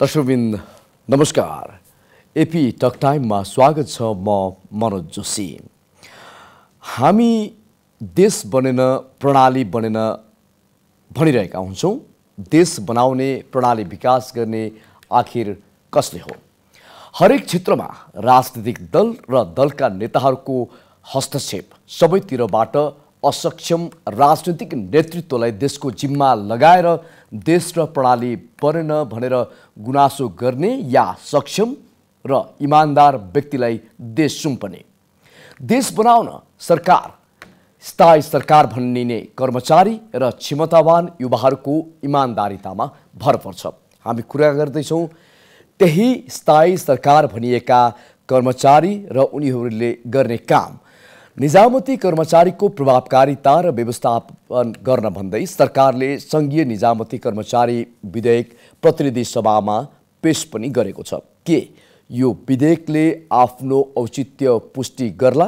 दर्शकवृन्द नमस्कार, AP talk टाइममा स्वागत छ। म मनोज जोशी। हामी देश बनेन प्रणाली बनेन भनिरहेका हुन्छौँ। देश बनाउने प्रणाली विकास गर्ने आखिर कसले हो? हरेक क्षेत्रमा राजनीतिक दल र दलका नेताहरूको हस्तक्षेप, सबैतिरबाट असक्षम राजनीतिक नेतृत्वलाई देशको जिम्मा लगाएर देश र प्रणाली बनेन भनेर गुनासो गर्ने या सक्षम र इमानदार व्यक्तिलाई देश सुम्पने, देश बनाउन सरकार, स्थायी सरकार भनिने कर्मचारी र क्षमतावान युवाहरूको इमानदारितामा भर पर्छ। हामी कुरा गर्दैछौँ त्यही स्थायी सरकार भनिएका कर्मचारी र उनीहरूले गर्ने काम। निजामती कर्मचारीको प्रभावकारिता र व्यवस्थापन गर्न भन्दै सरकारले सङ्घीय निजामती कर्मचारी विधेयक प्रतिनिधि सभामा पेश पनि गरेको छ। के यो विधेयकले आफ्नो औचित्य पुष्टि गर्ला?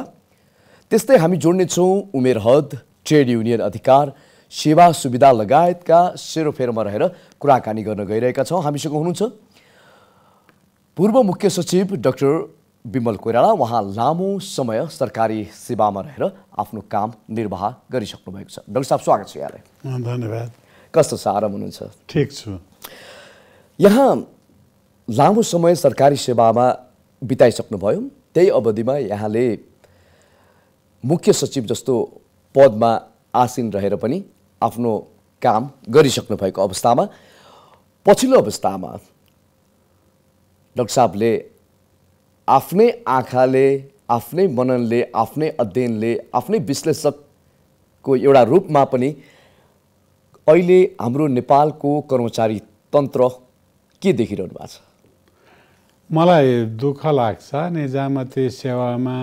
त्यस्तै हामी जोड्नेछौँ उमेर हद, ट्रेड युनियन अधिकार, सेवा सुविधा लगायतका सेरोफेरोमा रहेर कुराकानी गर्न गइरहेका छौँ। हामीसँग हुनुहुन्छ पूर्व मुख्य सचिव डाक्टर बिमल कोइराला। उहाँ लामो समय सरकारी सेवामा रहेर आफ्नो काम निर्वाह गरिसक्नु भएको छ। डाक्टर साहब, स्वागत छ यहाँलाई। धन्यवाद। कस्तो छ, आराम हुनुहुन्छ? ठिक छु। यहाँ लामो समय सरकारी सेवामा बिताइसक्नुभयो। त्यही अवधिमा यहाँले मुख्य सचिव जस्तो पदमा आसीन रहेर पनि आफ्नो काम गरिसक्नु भएको अवस्थामा, पछिल्लो अवस्थामा डाक्टर साहबले आफ्नै आँखाले, आफ्नै मननले, आफ्नै अध्ययनले, आफ्नै विश्लेषकको एउटा रूपमा पनि अहिले हाम्रो नेपालको कर्मचारी तन्त्र के देखिरहनु भएको छ? मलाई दुःख लाग्छ। निजामती सेवामा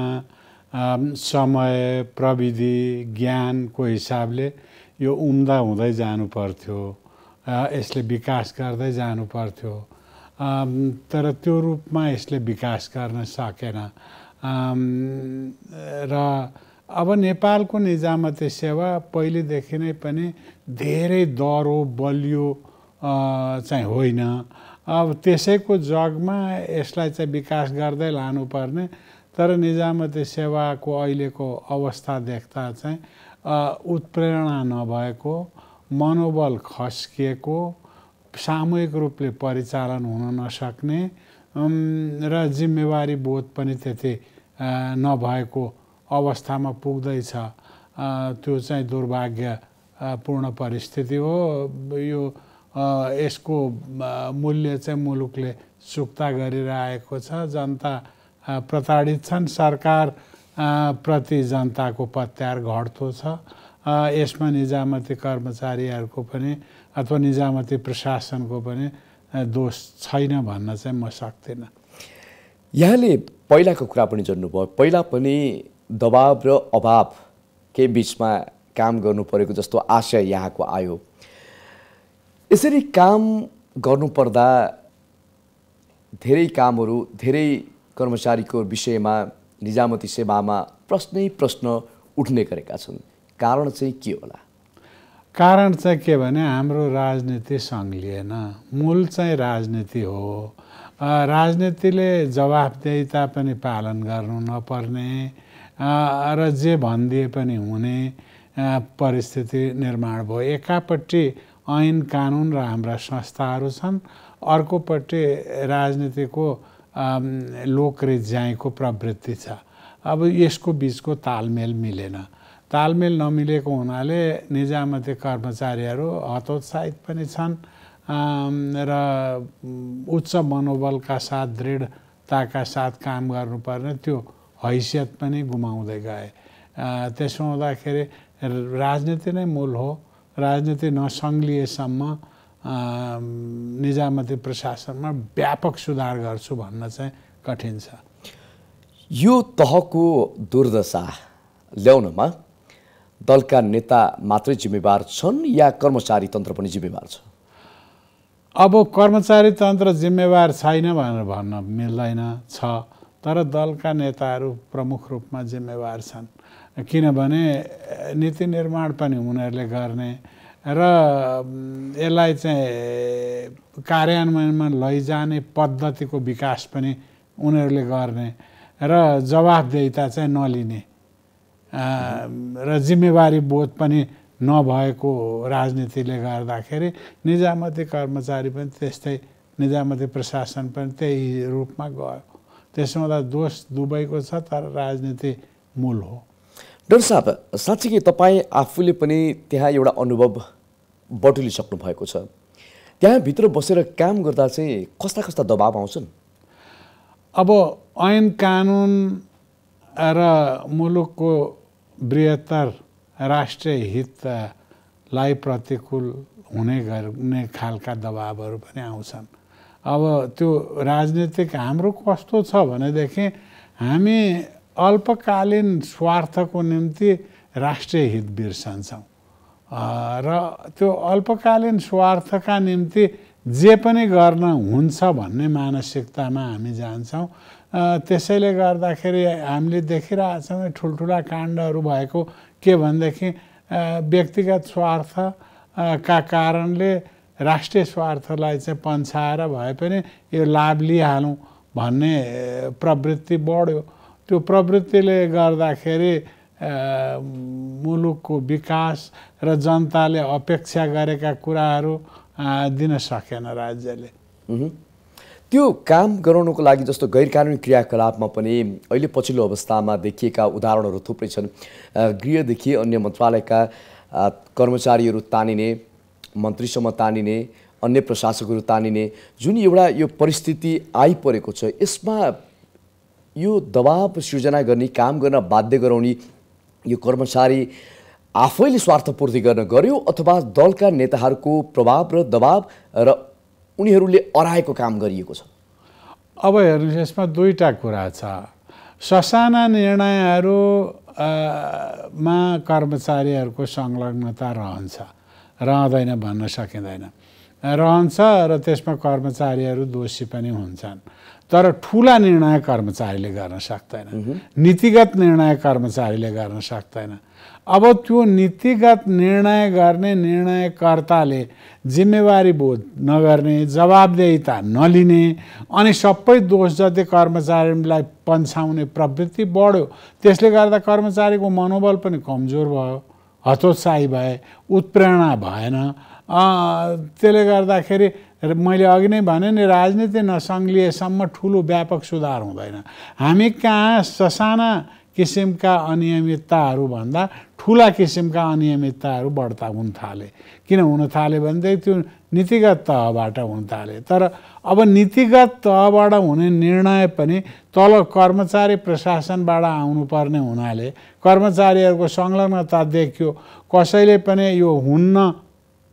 समय, प्रविधि, ज्ञानको हिसाबले यो उम्दा हुँदै जानुपर्थ्यो, यसले विकास गर्दै जानुपर्थ्यो, तर त्यो रूपमा यसले विकास गर्न सकेन। र अब नेपालको निजामती सेवा पहिलेदेखि नै पनि धेरै दह्रो बलियो चाहिँ होइन। अब त्यसैको जगमा यसलाई चाहिँ विकास गर्दै लानुपर्ने, तर निजामती सेवाको अहिलेको अवस्था देख्दा चाहिँ उत्प्रेरणा नभएको, मनोबल खस्किएको, सामूहिक रूपले परिचालन हुन नसक्ने र जिम्मेवारी बोध पनि त्यति नभएको अवस्थामा पुग्दैछ। त्यो चाहिँ दुर्भाग्यपूर्ण परिस्थिति हो। यो यसको मूल्य चाहिँ मुलुकले चुक्ता गरिरहेको छ। जनता प्रताडित छन्, सरकार प्रति जनताको पत्यार घट्दो छ। यसमा निजामती कर्मचारीहरूको पनि अथवा निजामती प्रशासनको पनि दोष छैन भन्न चाहिँ म सक्दिनँ। यहाँले पहिलाको कुरा पनि जोड्नुभयो, पहिला पनि दबाब र अभावकै बिचमा काम गर्नु परेको जस्तो आशय यहाँको आयो। यसरी काम गर्नुपर्दा धेरै कामहरू, धेरै कर्मचारीको विषयमा निजामती सेवामा प्रश्न उठ्ने गरेका छन्। कारण चाहिँ के होला? कारण चाहिँ के भने हाम्रो राजनीति सङ्लिएन। मूल चाहिँ राजनीति हो। राजनीतिले जवाफदेहिता पनि पालन गर्नु नपर्ने र जे भनिदिए पनि हुने परिस्थिति निर्माण भयो। एकापट्टि ऐन कानुन र हाम्रा संस्थाहरू छन्, अर्कोपट्टि राजनीतिको लोकरेज्याइको प्रवृत्ति छ। अब यसको बिचको तालमेल मिलेन। तालमेल नमिलेको हुनाले निजामती कर्मचारीहरू हतोत्साहित पनि छन् र उच्च मनोबलका साथ, दृढताका साथ काम गर्नुपर्ने त्यो हैसियत पनि गुमाउँदै गए। त्यसो हुँदाखेरि राजनीति नै मूल हो। राजनीति नसङ्लिएसम्म निजामती प्रशासनमा व्यापक सुधार गर्छु भन्न चाहिँ कठिन छ। यो तहको दुर्दशा ल्याउनमा दलका नेता मात्रै जिम्मेवार छन् या कर्मचारी तन्त्र पनि जिम्मेवार छ? अब कर्मचारी तन्त्र जिम्मेवार छैन भनेर भन्न मिल्दैन, छ, तर दलका नेताहरू प्रमुख रूपमा जिम्मेवार छन्। किनभने नीति निर्माण पनि उनीहरूले गर्ने, र यसलाई चाहिँ कार्यान्वयनमा लैजाने पद्धतिको विकास पनि उनीहरूले गर्ने र जवाफदेहिता चाहिँ नलिने र जिम्मेवारी बोध पनि नभएको राजनीतिले गर्दाखेरि निजामती कर्मचारी पनि त्यस्तै निजामती प्रशासन पनि त्यही रूपमा गयो। त्यसो हुँदा दोष दुबैको छ तर राजनीति मूल हो। डाक्टर साहब साँच्चै तपाईं आफूले पनि त्यहाँ एउटा अनुभव बटुलिसक्नु भएको छ, त्यहाँभित्र बसेर काम गर्दा चाहिँ कस्ता कस्ता दबाब आउँछन्? अब ऐन कानुन र मुलुकको बृहत्तर राष्ट्रिय हितलाई प्रतिकूल हुने गर्ने खालका दबाबहरू पनि आउँछन्। अब त्यो राजनीतिक हाम्रो कस्तो छ भनेदेखि हामी अल्पकालीन स्वार्थको निम्ति राष्ट्रिय हित बिर्सन्छौँ र त्यो अल्पकालीन स्वार्थका निम्ति जे पनि गर्न हुन्छ भन्ने मानसिकतामा हामी जान्छौँ। त्यसैले गर्दाखेरि हामीले देखिरहेछौँ ठुल्ठुला काण्डहरू भएको के भनेदेखि व्यक्तिगत स्वार्थ का कारणले राष्ट्रिय स्वार्थलाई चाहिँ पन्छाएर भए पनि यो लाभ लिइहालौँ भन्ने प्रवृत्ति बढ्यो। त्यो प्रवृत्तिले गर्दाखेरि मुलुकको विकास र जनताले अपेक्षा गरेका कुराहरू दिन सकेन राज्यले। त्यो काम गराउनको लागि जस्तो गैरकानुनी क्रियाकलापमा पनि अहिले पछिल्लो अवस्थामा देखिएका उदाहरणहरू थुप्रै छन्। गृहदेखि अन्य मन्त्रालयका कर्मचारीहरू तानिने, मन्त्रीसम्म तानिने, अन्य प्रशासकहरू तानिने, जुन एउटा यो परिस्थिति आइपरेको छ, यसमा यो दबाब सृजना गर्ने, काम गर्न बाध्य गराउने यो कर्मचारी आफैले स्वार्थपूर्ति गर्न गर्यो अथवा दलका नेताहरूको प्रभाव र दबाब र उनीहरूले अराएको काम गरिएको छ? अब हेर्नुहोस् यसमा दुईटा कुरा छ। ससाना निर्णयहरूमा कर्मचारीहरूको संलग्नता रहँदैन भन्न सकिँदैन, रहन्छ र त्यसमा कर्मचारीहरू दोषी पनि हुन्छन्। तर ठुला निर्णय कर्मचारीले गर्न सक्दैन, नीतिगत निर्णय कर्मचारीले गर्न सक्दैन। अब त्यो नीतिगत निर्णय गर्ने निर्णयकर्ताले जिम्मेवारी बोध नगर्ने, जवाबदेहिता नलिने अनि सबै दोष जति कर्मचारीलाई पन्छाउने प्रवृत्ति बढ्यो। त्यसले गर्दा कर्मचारीको मनोबल पनि कमजोर भयो, हतोत्साही भए, उत्प्रेरणा भएन। त्यसले गर्दाखेरि मैले अघि नै भने नि राजनीति नसङ्लिएसम्म ठुलो व्यापक सुधार हुँदैन। हामी कहाँ ससाना किसिमका अनियमितताहरूभन्दा ठुला किसिमका अनियमितताहरू बढ्ता हुन थाले। किन हुन थाले भनेदेखि त्यो नीतिगत तहबाट हुन थाले। तर अब नीतिगत तहबाट हुने निर्णय पनि तल कर्मचारी प्रशासनबाट आउनुपर्ने हुनाले कर्मचारीहरूको संलग्नता देखियो, कसैले पनि यो हुन्न,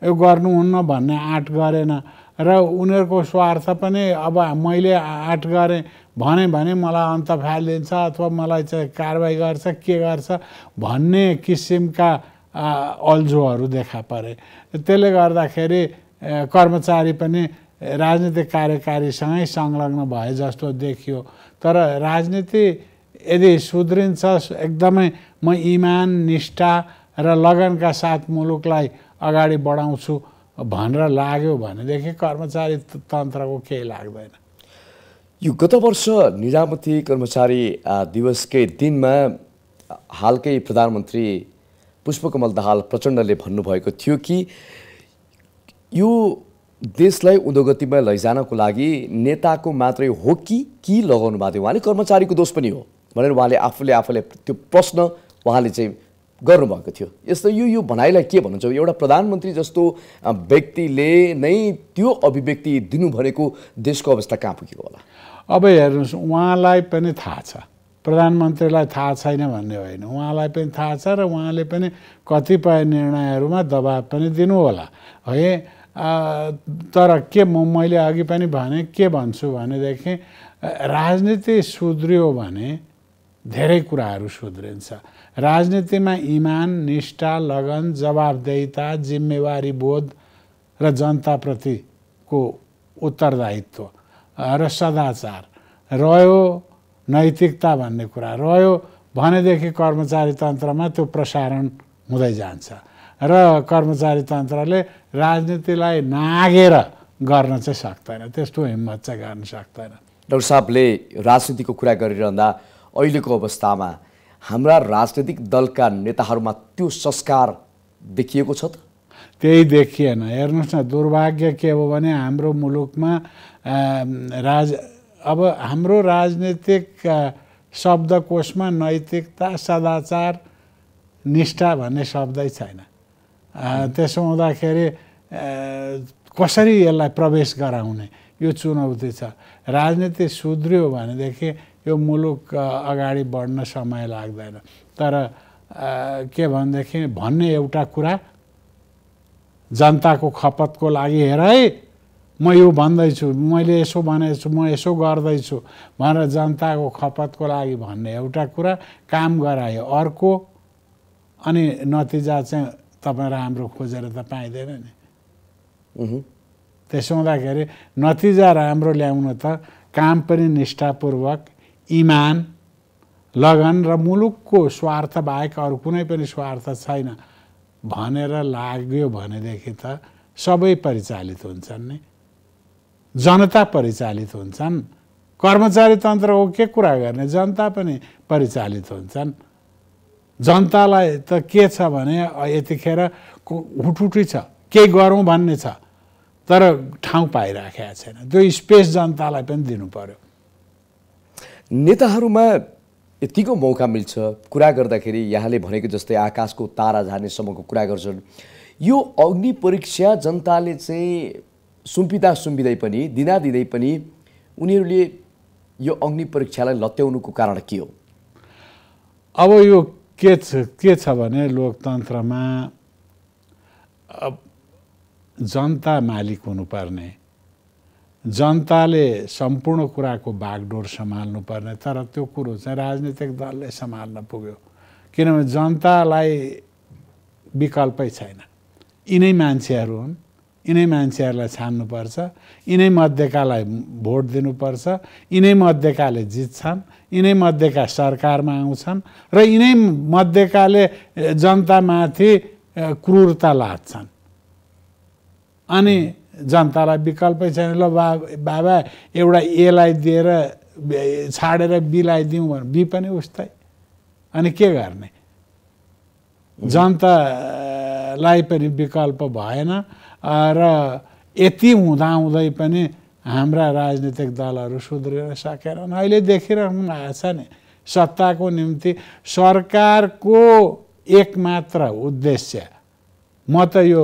यो गर्नुहुन्न भन्ने आँट गरेन र उनीहरूको स्वार्थ पनि अब मैले आँट गरेँ भने मलाई अन्त फालिदिन्छ अथवा मलाई चाहिँ कारवाही गर्छ के गर्छ भन्ने किसिमका अल्झोहरू देखा परे। त्यसले गर्दाखेरि कर्मचारी पनि राजनीतिक कार्यकारीसँगै संलग्न भए जस्तो देखियो। तर राजनीति यदि सुध्रिन्छ, एकदमै म इमान, निष्ठा र लगनका साथ मुलुकलाई अगाडि बढाउँछु भनेर लाग्यो भनेदेखि कर्मचारी तन्त्रको केही लाग्दैन। यो गत वर्ष निजामती कर्मचारी दिवसकै दिनमा हालकै प्रधानमन्त्री पुष्पकमल दाहाल प्रचण्डले भन्नुभएको थियो कि यो देशलाई उद्योगतिमा लैजानको लागि नेताको मात्रै हो कि लगाउनु भएको थियो, उहाँले कर्मचारीको दोष पनि हो भनेर उहाँले आफूले त्यो प्रश्न उहाँले चाहिँ गर्नुभएको थियो। यस्तो यो भनाइलाई के भन्नुहुन्छ? एउटा प्रधानमन्त्री जस्तो व्यक्तिले नै त्यो अभिव्यक्ति दिनुभएको देशको अवस्था कहाँ पुगेको होला? अब हेर्नुहोस् उहाँलाई पनि थाहा छ, प्रधानमन्त्रीलाई थाहा छैन भन्ने होइन, उहाँलाई पनि थाहा छ र उहाँले पनि कतिपय निर्णयहरूमा दबाब पनि दिनुहोला है। तर के मैले अघि पनि भने के भन्छु भनेदेखि राजनीति सुध्रियो भने धेरै कुराहरू सुध्रिन्छ। राजनीतिमा इमान, निष्ठा, लगन, जवाबदेहिता, जिम्मेवारी बोध र जनताप्रतिको उत्तरदायित्व र सदाचार रह्यो, नैतिकता भन्ने कुरा रह्यो भनेदेखि कर्मचारी तन्त्रमा त्यो प्रसारण हुँदै जान्छ। र कर्मचारी तन्त्रले राजनीतिलाई नागेर गर्न चाहिँ सक्दैन, त्यस्तो हिम्मत चाहिँ गर्न सक्दैन। डाक्टर साहबले राजनीतिको कुरा गरिरहँदा अहिलेको अवस्थामा हाम्रा राजनीतिक दलका नेताहरूमा त्यो संस्कार देखिएको छ त? त्यही देखिएन। हेर्नुस् न, दुर्भाग्य के हो भने हाम्रो मुलुकमा अब हाम्रो राजनीतिक शब्दकोशमा नैतिकता, सदाचार, निष्ठा भन्ने शब्दै छैन। त्यसो हुँदाखेरि कसरी यसलाई प्रवेश गराउने, यो चुनौती छ। राजनीति सुध्रियो भनेदेखि यो मुलुक अगाडि बढ्न समय लाग्दैन। तर के भनेदेखि भन्ने एउटा कुरा, जनताको खपतको लागि हेर है म यो भन्दैछु, मैले यसो भनेछु, म यसो गर्दैछु भनेर जनताको खपतको लागि भन्ने एउटा कुरा, काम गरायो अर्को, अनि नतिजा चाहिँ तपाईँ राम्रो खोजेर त पाइँदैन नि। त्यसो हुँदाखेरि नतिजा राम्रो ल्याउन त काम पनि निष्ठापूर्वक, इमान, लगन र मुलुकको स्वार्थ बाहेक अरू कुनै पनि स्वार्थ छैन भनेर लाग्यो भनेदेखि त सबै परिचालित हुन्छन् नि, जनता परिचालित हुन्छन्। कर्मचारी तन्त्रको के कुरा गर्ने, जनता पनि परिचालित हुन्छन्। जनतालाई त के छ भने यतिखेर हुटुटी छ, केही गरौँ भन्ने छ, तर ठाउँ पाइराखेको छैन। त्यो स्पेस जनतालाई पनि दिनु पर्यो। नेताहरूमा यतिको मौका मिल्छ कुरा गर्दाखेरि, यहाँले भनेको जस्तै आकाशको तारा झार्नेसम्मको कुरा गर्छन्। यो अग्नि परीक्षा जनताले चाहिँ सुम्पिँदा सुम्पिँदै पनि, दिँदादिँदै पनि उनीहरूले यो अग्नि परीक्षालाई लत्याउनुको कारण के हो? अब यो के छ भने लोकतन्त्रमा जनता मालिक हुनुपर्ने, जनताले सम्पूर्ण कुराको बागडोर सम्हाल्नुपर्ने, तर त्यो कुरो चाहिँ राजनीतिक दलले सम्हाल्न पुग्यो। किनभने जनतालाई विकल्पै छैन, यिनै मान्छेहरू हुन्, यिनै मान्छेहरूलाई छान्नुपर्छ, यिनै मध्येकालाई भोट दिनुपर्छ, यिनै मध्येकाले जित्छन्, यिनै मध्येका सरकारमा आउँछन् र यिनै मध्येकाले जनतामाथि क्रूरता लाद्छन्, अनि जनतालाई विकल्पै छैन। ल बाबा एउटा एलाई दिएर छाडेर बीलाई दिउँ भने बी पनि उस्तै, अनि के गर्ने? जनतालाई पनि विकल्प भएन। र यति हुँदाहुँदै पनि हाम्रा राजनीतिक दलहरू सुध्रिन सकेनन्। अहिले देखिरहनु भएको छ नि, सत्ताको निम्ति सरकारको एकमात्र उद्देश्य, म त यो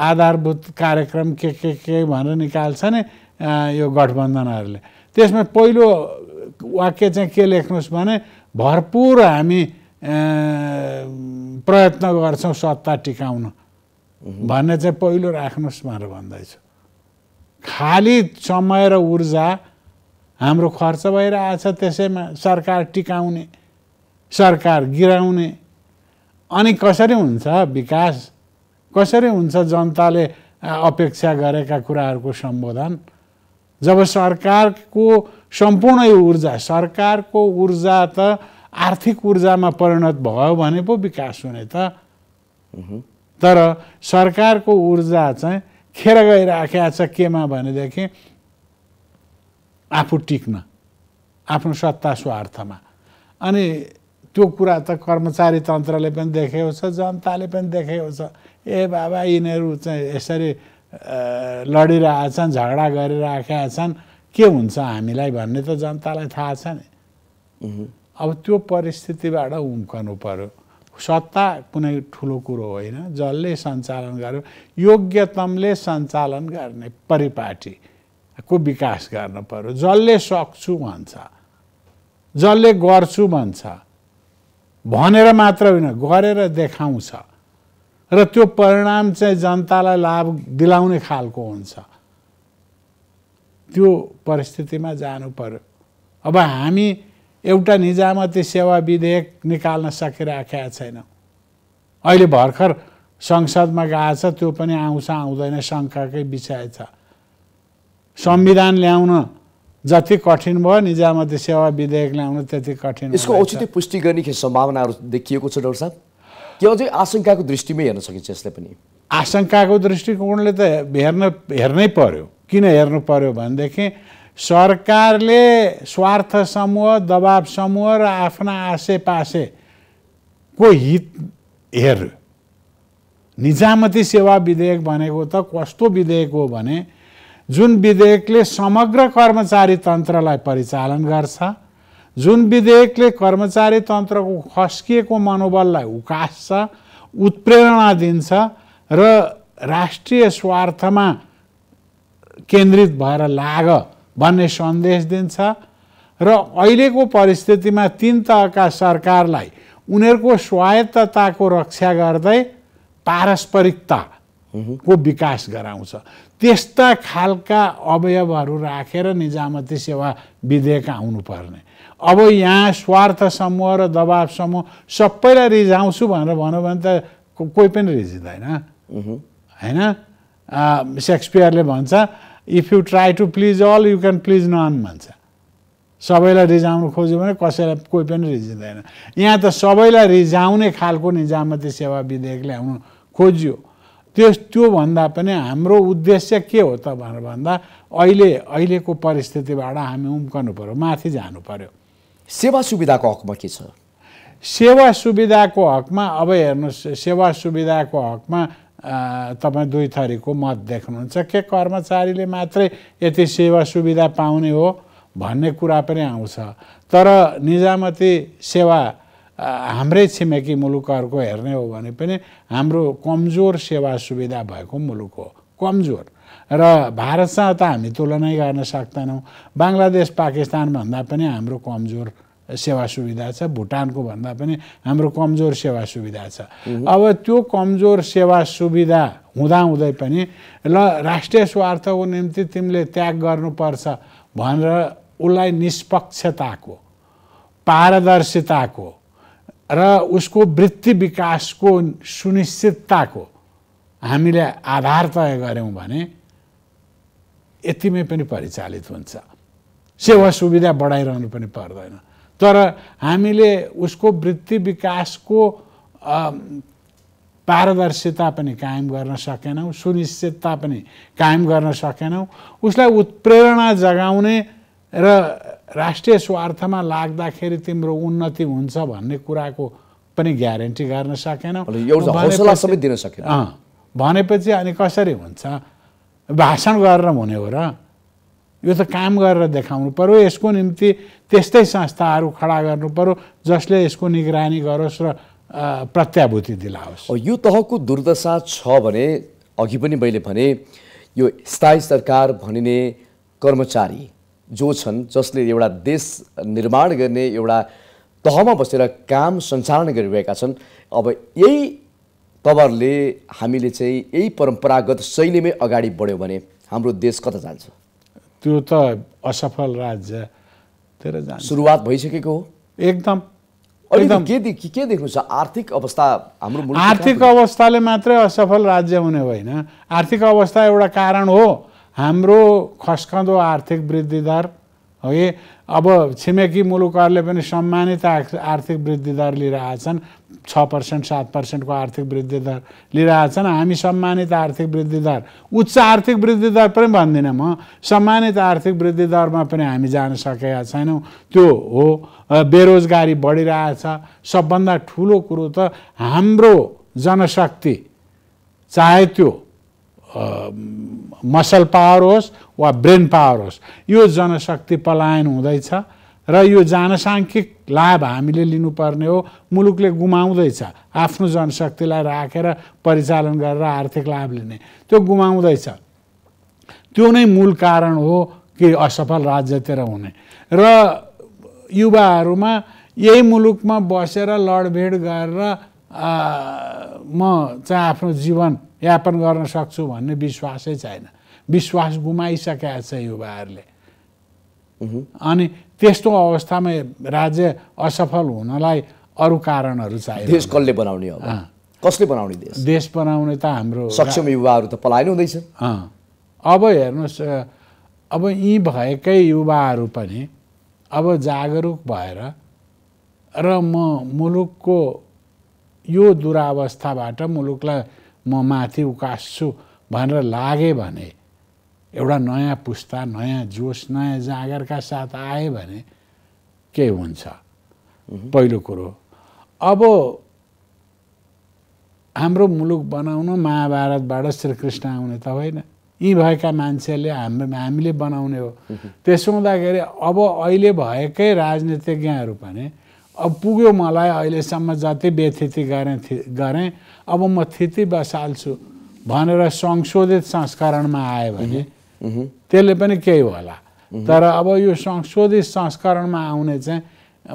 आधारभूत कार्यक्रम के भनेर निकाल्छ नि यो गठबन्धनहरूले, त्यसमा पहिलो वाक्य चाहिँ के लेख्नुहोस् भने भरपूर हामी प्रयत्न गर्छौँ सत्ता टिकाउन भन्ने चाहिँ पहिलो राख्नुहोस् भनेर भन्दैछु। खाली समय र ऊर्जा हाम्रो खर्च भइरहेछ त्यसैमा, सरकार टिकाउने, सरकार गिराउने, अनि कसरी हुन्छ विकास, कसरी हुन्छ जनताले अपेक्षा गरेका कुराहरूको सम्बोधन? जब सरकारको सम्पूर्ण ऊर्जा, सरकारको ऊर्जा त आर्थिक ऊर्जामा परिणत भयो भने पो विकास हुने त। तर सरकारको ऊर्जा चाहिँ खेर गइराखेको छ केमा भनेदेखि आफू टिक्न, आफ्नो सत्ता स्वार्थमा। अनि त्यो कुरा त कर्मचारी तन्त्रले पनि देखेको छ, जनताले पनि देखेको छ। ए बाबा यिनीहरू चाहिँ यसरी लडिरहेछन्, झगडा गरिराखेका छन्, के हुन्छ हामीलाई भन्ने त जनतालाई थाहा छ नि। अब त्यो परिस्थितिबाट उम्कनु पर्यो। सत्ता कुनै ठुलो कुरो होइन, जसले सञ्चालन गर्यो योग्यतमले सञ्चालन गर्ने परिपाटीको विकास गर्न पर्यो। जसले सक्छु भन्छ, जसले गर्छु भन्छ भनेर मात्र होइन, गरेर देखाउँछ र त्यो परिणाम चाहिँ जनतालाई लाभ दिलाउने खालको हुन्छ, त्यो परिस्थितिमा जानु पर्यो। अब हामी एउटा निजामती सेवा विधेयक निकाल्न सकिराखेका छैनौँ। अहिले भर्खर संसदमा गएको छ, त्यो पनि आउँछ आउँदैन शङ्काकै विषय छ। संविधान ल्याउन जति कठिन भयो, निजामती सेवा विधेयक ल्याउन त्यति कठिन। यसको औचित्य पुष्टि गर्ने सम्भावनाहरू देखिएको छ डाक्टर साहब? त्यो चाहिँ आशंकाको दृष्टिमै हेर्न सकिन्छ यसले पनि आशंकाको दृष्टिकोणले त हेर्नै पर्यो किन हेर्नु पर्यो भनेदेखि सरकारले स्वार्थ समूह दबाब समूह र आफ्ना आसेपासे को हित हेर निजामती सेवा विधेयक भनेको त कस्तो विधेयक हो भने जुन विधेयकले समग्र कर्मचारी तन्त्रलाई परिचालन गर्छ जुन विधेयकले कर्मचारी तन्त्रको खस्किएको मनोबललाई उकास्छ उत्प्रेरणा दिन्छ र राष्ट्रिय स्वार्थमा केन्द्रित भएर लाग भन्ने सन्देश दिन्छ र अहिलेको परिस्थितिमा तीन तहका सरकारलाई उनीहरूको स्वायत्तताको रक्षा गर्दै पारस्परिकता को विकास गराउँछ त्यस्ता खालका अवयवहरू राखेर निजामती सेवा विधेयक आउनुपर्ने अब यहाँ स्वार्थ समूह र दबाब समूह सबैलाई रिझाउँछु भनेर भन्यो भने त कोही पनि रिझिँदैन हैन शेक्सपियरले भन्छ if you try to please all you can please none भन्छ सबैलाई रिझाउन खोज्यो भने कसैलाई कोही पनि रिझिँदैन यहाँ त सबैलाई रिझाउने खालको निजामती सेवा विधेयक ल्याउन खोज्यो त्यो भन्दा पनि हाम्रो उद्देश्य के हो त भनेर भन्दा अहिलेको परिस्थितिबाट हामी उम्कनु पर्यो माथि जानु पर्यो सेवा सुविधाको हकमा के छ सेवा सुविधाको हकमा अब हेर्नुस् सेवा सुविधाको हकमा तपाई दुई थरीको मत देख्नुहुन्छ के कर्मचारीले मात्रै यति सेवा सुविधा पाउने हो भन्ने कुरा पनि आउँछ तर निजामती सेवा हाम्रै छिमेकी मुलुकहरुको हेर्ने हो भने पनि हाम्रो कमजोर सेवा सुविधा भएको मुलुक हो कमजोर र भारतसँग त हामी तुलना गर्न सक्दैनौँ बांग्लादेश पाकिस्तान भन्दा पनि हाम्रो कमजोर सेवा सुविधा छ भुटानको भन्दा पनि हाम्रो कमजोर सेवा सुविधा छ अब त्यो कमजोर सेवा सुविधा हुँदाहुँदै पनि ल राष्ट्रिय स्वार्थको निम्ति तिमीले त्याग गर्नुपर्छ भनेर उसलाई निष्पक्षताको पारदर्शिताको र उसको वृत्ति विकासको सुनिश्चितताको हामीले आधार तय गर्यौं भने यतिमै पनि परिचालित हुन्छ सेवा सुविधा बढाइरहनु पनि पर्दैन तर हामीले उसको वृत्ति विकासको पारदर्शिता पनि कायम गर्न सकेनौं सुनिश्चितता पनि कायम गर्न सकेनौं उसलाई उत्प्रेरणा जगाउने र राष्ट्रिय स्वार्थमा लाग्दाखेरि तिम्रो उन्नति हुन्छ भन्ने कुराको पनि ग्यारेन्टी गर्न सकेनौं एउटा हौसला समेत दिन सकेन भनेपछि अनि कसरी हुन्छ भाषण गरेर हुने हो र यो त काम गरेर देखाउनु पर्यो यसको निम्ति त्यस्तै संस्थाहरू खडा गर्नु पर्यो जसले यसको निगरानी गरोस् र प्रत्याभूति दिलाओस् यो तहको दुर्दशा छ भने अघि पनि मैले भने यो स्थायी सरकार भनिने कर्मचारी जो छन् जसले एउटा देश निर्माण गर्ने एउटा तहमा बसेर काम सञ्चालन गरिरहेका छन् अब यही तवरले हामीले चाहिँ यही परम्परागत शैलीमै अगाडि बढ्यो भने हाम्रो देश कता जान्छ त्यो त असफल राज्यतिर जान्छ सुरुवात भइसकेको हो एकदम एकदम के देख्नु छ आर्थिक अवस्था हाम्रो मुलुक आर्थिक अवस्थाले मात्रै असफल राज्य हुने होइन आर्थिक अवस्था एउटा कारण हो हाम्रो खस्कँदो आर्थिक वृद्धि दर हो अब छिमेकी मुलुकहरूले पनि सम्मानित आर्थिक वृद्धि दर लिइरहेछन् 6% 7% को आर्थिक वृद्धि दर लिइरहेछन् हामी सम्मानित आर्थिक वृद्धि दर उच्च आर्थिक वृद्धि दर पनि भन्दिनँ म सम्मानित आर्थिक वृद्धि दरमा पनि हामी जान सकेका छैनौँ त्यो हो बेरोजगारी बढिरहेछ सबभन्दा ठूलो कुरो त हाम्रो जनशक्ति चाहे त्यो मसल पावर होस् वा ब्रेन पावर होस् यो जनशक्ति पलायन हुँदैछ र यो जनसांख्यिक लाभ हामीले लिनुपर्ने हो मुलुकले गुमाउँदैछ आफ्नो जनशक्तिलाई राखेर परिचालन गरेर आर्थिक लाभ लिने त्यो गुमाउँदैछ त्यो नै मूल कारण हो कि असफल राज्यतिर हुने र युवाहरूमा यही मुलुकमा बसेर लडभेड गरेर म चाहिँ आफ्नो जीवन यापन गर्न सक्छु भन्ने विश्वासै छैन विश्वास गुमाइसकेका छ युवाहरूले अनि त्यस्तो अवस्थामा राज्य असफल हुनलाई अरू कारणहरू चाहिन्छ देश कसले बनाउने हो कसले बनाउने देश बनाउने त हाम्रो सक्षम युवाहरू त पलायन हुँदैछ अब हेर्नुस् अब यी भएकै युवाहरू पनि अब जागरुक भएर र म मुलुकको यो दुरावस्थाबाट मुलुकलाई म माथि उकास्छु भनेर लागे भने, एउटा नयाँ पुस्ता नयाँ जोश नयाँ जागरका साथ आए भने के हुन्छ, पहिलो कुरो। अब हाम्रो मुलुक बनाउन महाभारतबाट श्रीकृष्ण आउने त होइन, यी भएका मान्छेले हामीले बनाउने हो। त्यसो हुँदाखेरि अब अहिले भएकै राजनीतिज्ञहरू पनि अब पुग्यो मलाई अहिलेसम्म जति बेथिति गरेँ अब म थिति बसाल्छु भनेर संशोधित संस्करणमा आयो भने त्यसले पनि केही होला। तर अब यो संशोधित संस्करणमा आउने चाहिँ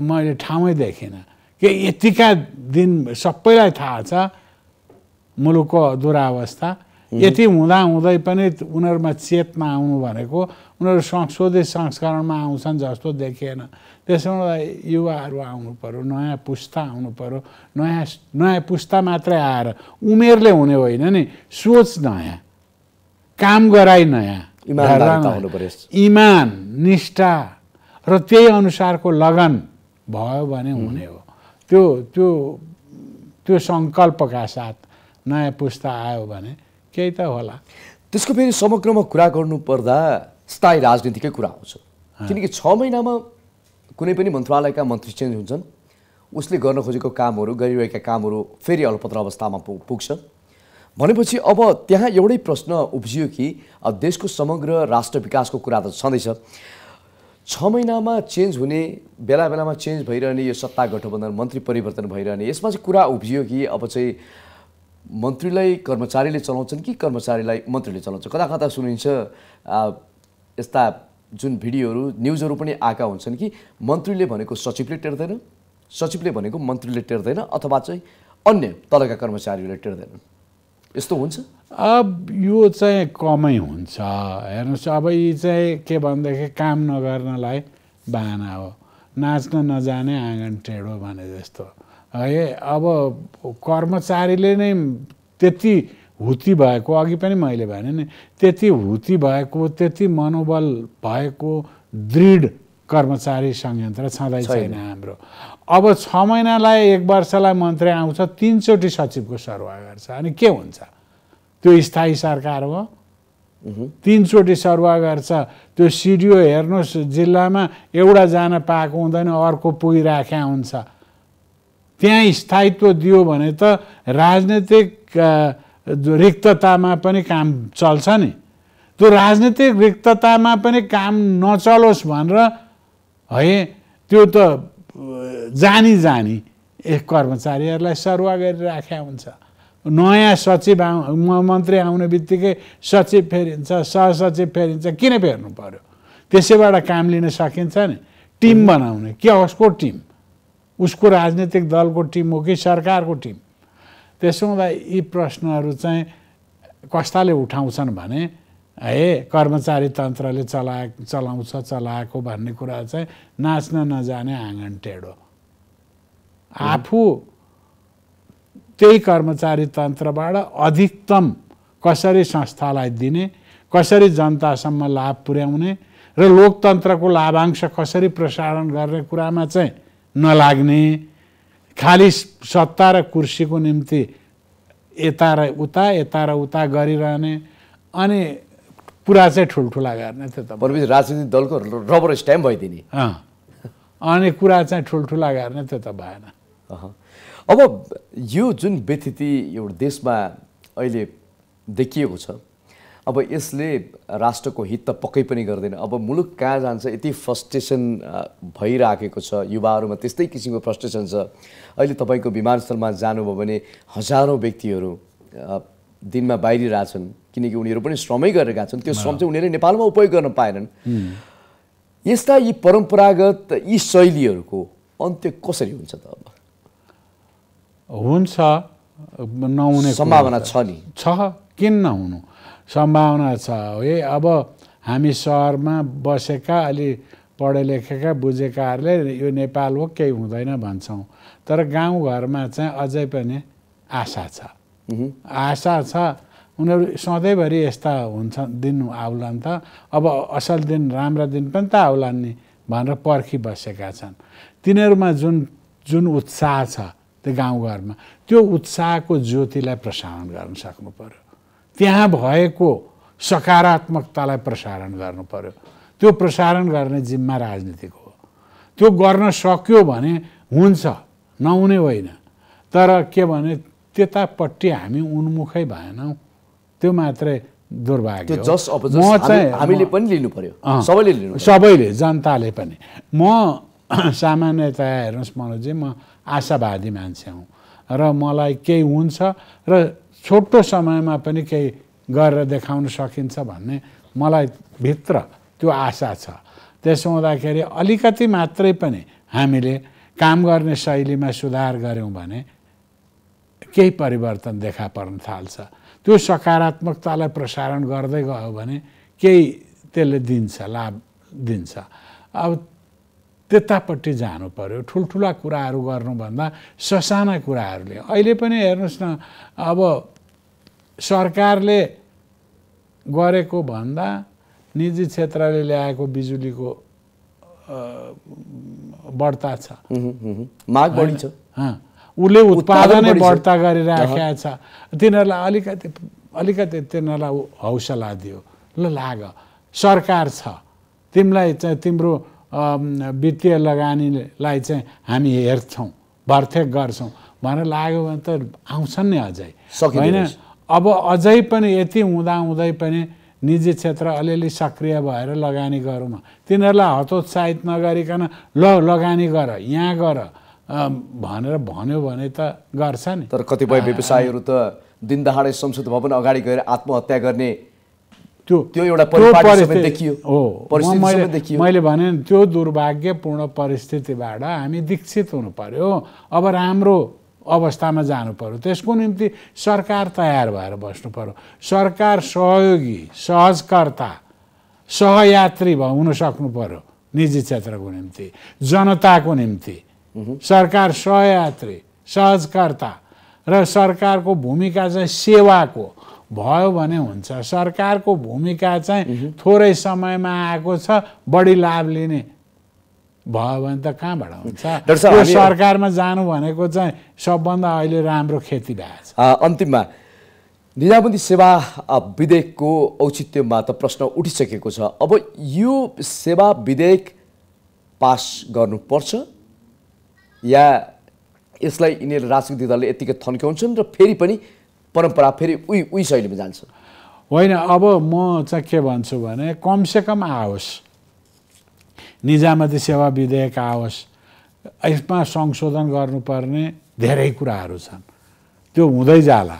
मैले ठाउँै देखिनँ कि यतिका दिन सबैलाई थाहा छ मुलुकको दुरावस्था, यति हुँदा हुँदै पनि उनीहरूमा चेतना आउनु भनेको उनीहरू संशोधित संस्करणमा आउँछन् जस्तो देखिएन। त्यसो हुँदा युवाहरू आउनु पर्यो, नयाँ पुस्ता आउनु पर्यो। नयाँ पुस्ता मात्रै आएर उमेरले हुने होइन नि, सोच नयाँ, काम गराइ नयाँ, इमान निष्ठा र त्यही अनुसारको लगन भयो भने हुने हो। त्यो त्यो त्यो सङ्कल्पका साथ नयाँ पुस्ता आयो भने केही त होला। त्यसको फेरि समग्रमा कुरा गर्नुपर्दा स्थायी राजनीतिकै कुरा आउँछ, किनकि 6 महिनामा कुनै पनि मन्त्रालयका मन्त्री चेन्ज हुन्छन्, उसले गर्न खोजेको कामहरू गरिरहेका कामहरू फेरि अलपत्र अवस्थामा पुग्छन्। भनेपछि अब त्यहाँ एउटै प्रश्न उब्जियो कि देशको समग्र राष्ट्र विकासको कुरा त छँदैछ, 6 महिनामा चेन्ज हुने, बेला बेलामा चेन्ज भइरहने, यो सत्ता गठबन्धन मन्त्री परिवर्तन भइरहने, यसमा चाहिँ कुरा उब्जियो कि अब चाहिँ मन्त्रीलाई कर्मचारीले चलाउँछन् कि कर्मचारीलाई मन्त्रीले चलाउँछ। कता कता सुनिन्छ यस्ता जुन भिडियोहरू न्युजहरू पनि आएका हुन्छन् कि मन्त्रीले भनेको सचिवले टेर्दैन, सचिवले भनेको मन्त्रीले टेर्दैन, अथवा चाहिँ अन्य तलका कर्मचारीहरूले टेर्दैनन्। यस्तो हुन्छ? अब यो चाहिँ कमै हुन्छ। हेर्नुहोस्, अब यी चाहिँ के भनेदेखि काम नगर्नलाई बहाना हो, नाच्न नजाने आँगन टेढो भने जस्तो है। अब कर्मचारीले नै त्यति हुती भएको, अघि पनि मैले भने नि, त्यति हुती भएको त्यति मनोबल भएको दृढ कर्मचारी संयन्त्र छँदै छैन हाम्रो। अब 6 महिनालाई 1 वर्षलाई मन्त्री आउँछ, 3चोटि सचिवको सरुवा गर्छ, अनि के हुन्छ? त्यो स्थायी सरकार हो? 3चोटि सरुवा गर्छ। त्यो सिडिओ हेर्नुहोस्, जिल्लामा एउटा जान पाएको हुँदैन, अर्को पुगिराख्या हुन्छ। त्यहाँ स्थायित्व दियो भने त राजनीतिक रिक्ततामा पनि काम चल्छ नि। त्यो राजनीतिक रिक्ततामा पनि काम नचलोस् भनेर है त्यो त जानी जानी कर्मचारीहरूलाई सरुवा गरिराखेका हुन्छ। नयाँ सचिव मन्त्री आउने बित्तिकै सचिव फेरिन्छ, सहसचिव फेरिन्छ। किन फेर्नु पर्यो? त्यसैबाट काम लिन सकिन्छ नि। टिम बनाउने, के उसको टिम, उसको राजनीतिक दलको टिम हो कि सरकारको टिम? त्यसो हुँदा यी प्रश्नहरू चाहिँ कस्ताले उठाउँछन् भने है कर्मचारी तन्त्रले चलाएको भन्ने कुरा चाहिँ नाच्न नजाने आँगन टेढो। आफू त्यही कर्मचारी तन्त्रबाट अधिकतम कसरी संस्थालाई दिने, कसरी जनतासम्म लाभ पुर्याउने र लोकतन्त्रको लाभांश कसरी प्रसारण गर्ने कुरामा चाहिँ नलाग्ने, खाली सत्ता र कुर्सीको निम्ति यता र उता गरिरहने, अनि पुरा चाहिँ ठुल्ठुला गर्ने। त्यो त भनेपछि राजनीतिक दलको रबर स्ट्याम्प भइदिने, अनि कुरा चाहिँ ठुल्ठुला गर्ने, त्यो त भएन। अब यो जुन व्यथिति एउटा देशमा अहिले देखिएको छ, अब यसले राष्ट्रको हित त पक्कै पनि गर्दैन। अब मुलुक कहाँ जान्छ? यति फ्रस्ट्रेसन भइराखेको छ, युवाहरूमा त्यस्तै किसिमको फ्रस्ट्रेसन छ। अहिले तपाईँको विमानस्थलमा जानुभयो भने हजारौँ व्यक्तिहरू दिनमा बाहिरिरहेछन्, किनकि उनीहरू पनि श्रमै गरेका छन्। त्यो श्रम चाहिँ उनीहरूले नेपालमा उपयोग गर्न पाएनन्। यस्ता यी परम्परागत यी शैलीहरूको अन्त्य कसरी हुन्छ त? अब हुन्छ, नहुने सम्भावना छ नि, छ, किन नहुनु सम्भावना छ है। अब हामी सहरमा बसेका अलि पढे लेखेका बुझेकाहरूले यो नेपाल हो, केही हुँदैन भन्छौँ, तर गाउँघरमा चाहिँ अझै पनि आशा छ, आशा छ। उनीहरू सधैँभरि यस्ता हुन्छन्, दिन आउलान् त, अब असल दिन राम्रा दिन पनि त आउलान् नि भनेर पर्खिबसेका छन्। तिनीहरूमा जुन जुन उत्साह छ, त्यो गाउँघरमा त्यो उत्साहको ज्योतिलाई प्रसारण गर्न सक्नु पर्यो, त्यहाँ भएको सकारात्मकतालाई प्रसारण गर्नु पर्यो। त्यो प्रसारण गर्ने जिम्मा राजनीतिको हो। त्यो गर्न सक्यो भने हुन्छ, नहुने होइन। तर के भने त्यतापट्टि हामी उन्मुखै भएनौँ, त्यो मात्रै दुर्भाग्य हो। म चाहिँ हामीले पनि लिनु पर्यो, सबैले लिनु, सबैले, जनताले पनि। म सामान्यतया हेर्नुहोस् मनोजी, म आशावादी मान्छे हुँ र मलाई केही हुन्छ र छोटो समयमा पनि केही गरेर देखाउन सकिन्छ भन्ने मलाई भित्र त्यो आशा छ। त्यसो हुँदाखेरि अलिकति मात्रै पनि हामीले काम गर्ने शैलीमा सुधार गऱ्यौँ भने केही परिवर्तन देखा पर्न थाल्छ। त्यो सकारात्मकतालाई प्रसारण गर्दै गयो भने केही त्यसले दिन्छ, लाभ दिन्छ। अब त्यतापट्टि जानु पर्यो, ठुल्ठुला कुराहरू गर्नुभन्दा ससाना कुराहरूले। अहिले पनि हेर्नुहोस् न, अब सरकारले गरेको भन्दा निजी क्षेत्रले ल्याएको बिजुलीको बढ्ता छ, माग बढी छ, उसले उत्पादनै बढ्ता गरिराखेको छ। तिनीहरूलाई अलिकति अलिकति तिनीहरूलाई हौसला दियो, ल लाग, सरकार छ, तिमीलाई चाहिँ तिम्रो वित्तीय लगानीलाई चाहिँ हामी हेर्छौँ, भर्तेक गर्छौँ भनेर लाग्यो भने त आउँछन् नि अझै, होइन? अब अझै पनि यति हुँदाहुँदै पनि निजी क्षेत्र अलिअलि सक्रिय भएर लगानी गरौँ, तिनीहरूलाई हतोत्साहित नगरिकन ल लगानी गर, यहाँ गर भनेर भन्यो भने त गर्छ नि। तर कतिपय व्यवसायीहरू त दिनदहाडै संसद भवन अगाडि गएर आत्महत्या गर्ने त्यो त्यो एउटा परिस्थिति देखियो। मैले भने त्यो दुर्भाग्यपूर्ण परिस्थितिबाट हामी दीक्षित हुनु पर्यो, अब राम्रो अवस्थामा जानु पर्यो। त्यसको निम्ति सरकार तयार भएर बस्नु पर्यो। सरकार सहयोगी, सहजकर्ता, सहयात्री हुन सक्नु पर्यो निजी क्षेत्रको निम्ति, जनताको निम्ति। सरकार सहयात्री, सहजकर्ता र सरकारको भूमिका चाहिँ सेवाको भयो भने हुन्छ। सरकारको भूमिका चाहिँ थोरै समयमा आएको छ, बढी लाभ लिने भयो भने त कहाँबाट हुन्छ? त्यो सरकारमा जानु भनेको चाहिँ सबभन्दा अहिले राम्रो खेती भएको छ। अन्तिममा निजामती सेवा विधेयकको औचित्यमा त प्रश्न उठिसकेको छ, अब यो सेवा विधेयक पास गर्नुपर्छ या यसलाई यिनीहरू राजनीतिक दलले यत्तिकै थन्क्याउँछन् र फेरि पनि परम्परा फेरि उही उही शैलीमा जान्छ? होइन, अब म चाहिँ के भन्छु भने कमसेकम आओस्, निजामती सेवा विधेयक आओस्। यसमा संशोधन गर्नुपर्ने धेरै कुराहरू छन्, त्यो हुँदै जाला।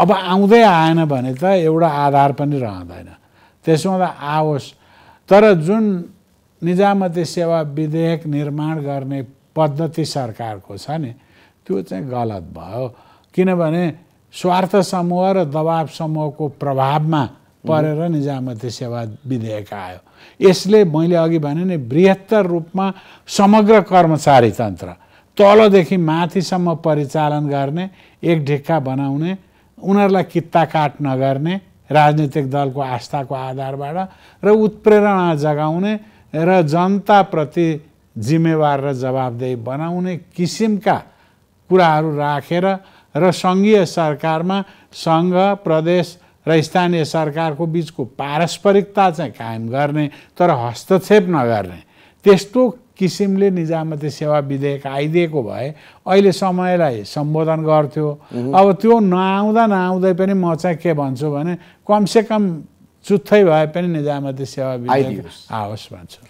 अब आउँदै आएन भने त एउटा आधार पनि रहँदैन, त्यसो हुँदा आओस्। तर जुन निजामती सेवा विधेयक निर्माण गर्ने पद्धति सरकारको छ नि, त्यो चाहिँ गलत भयो। किनभने स्वार्थ समूह र दबाब समूहको प्रभावमा परेर निजामती सेवा विधेयक आयो। यसले मैले अघि भने नि बृहत्तर रूपमा समग्र कर्मचारी तन्त्र तलदेखि माथिसम्म परिचालन गर्ने, एक ढिक्का बनाउने, उनीहरूलाई कित्ताकाट नगर्ने, राजनीतिक दलको आस्थाको आधारबाट, र उत्प्रेरणा जगाउने र जनताप्रति जिम्मेवार र जवाबदेही बनाउने किसिमका कुराहरू राखेर र सङ्घीय सरकारमा सङ्घ, प्रदेश र स्थानीय सरकारको बिचको पारस्परिकता चाहिँ कायम गर्ने तर हस्तक्षेप नगर्ने, त्यस्तो किसिमले निजामती सेवा विधेयक आइदिएको भए अहिले समयलाई सम्बोधन गर्थ्यो। अब त्यो नआउँदा नआउँदै पनि म चाहिँ के भन्छु भने कमसेकम चुत्थै भए पनि निजामती सेवा विधेयक आओस् भन्छु।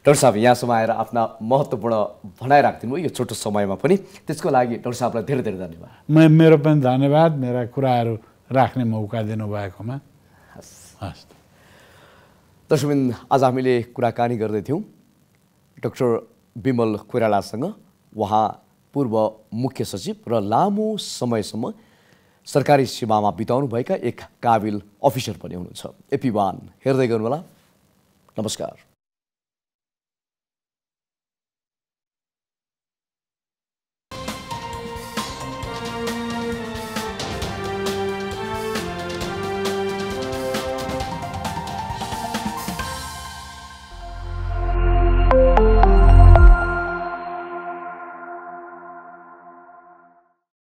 डाक्टर साहब, यहाँसम्म आएर आफ्ना महत्त्वपूर्ण भनाइ राखिदिनु यो छोटो समयमा पनि, त्यसको लागि डाक्टर साहबलाई धेरै धेरै धन्यवाद। मेरो पनि धन्यवाद, मेरा कुराहरू राख्ने मौका दिनुभएकोमा। हस् दर्शकबिन, आज हामीले कुराकानी गर्दै थियौँ डाक्टर बिमल कोइरालासँग। उहाँ पूर्व मुख्य सचिव र लामो समयसम्म सरकारी सेवामा बिताउनुभएका एक काबिल अफिसर पनि हुनुहुन्छ। एपी1 हेर्दै गर्नुहोला। नमस्कार।